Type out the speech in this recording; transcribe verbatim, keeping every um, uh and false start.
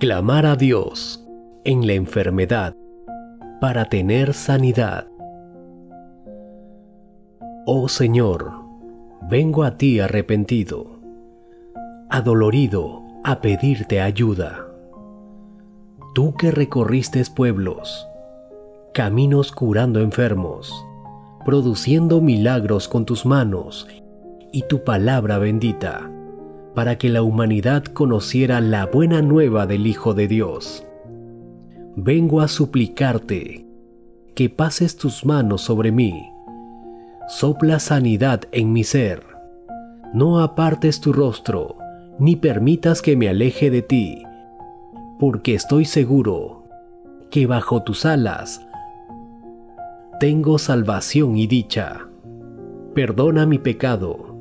Clamar a Dios en la enfermedad para tener sanidad. Oh Señor, vengo a ti arrepentido, adolorido a pedirte ayuda. Tú que recorriste pueblos, caminos curando enfermos, produciendo milagros con tus manos y tu palabra bendita, para que la humanidad conociera la buena nueva del Hijo de Dios. Vengo a suplicarte que pases tus manos sobre mí. Sopla sanidad en mi ser. No apartes tu rostro, ni permitas que me aleje de ti, porque estoy seguro que bajo tus alas tengo salvación y dicha. Perdona mi pecado.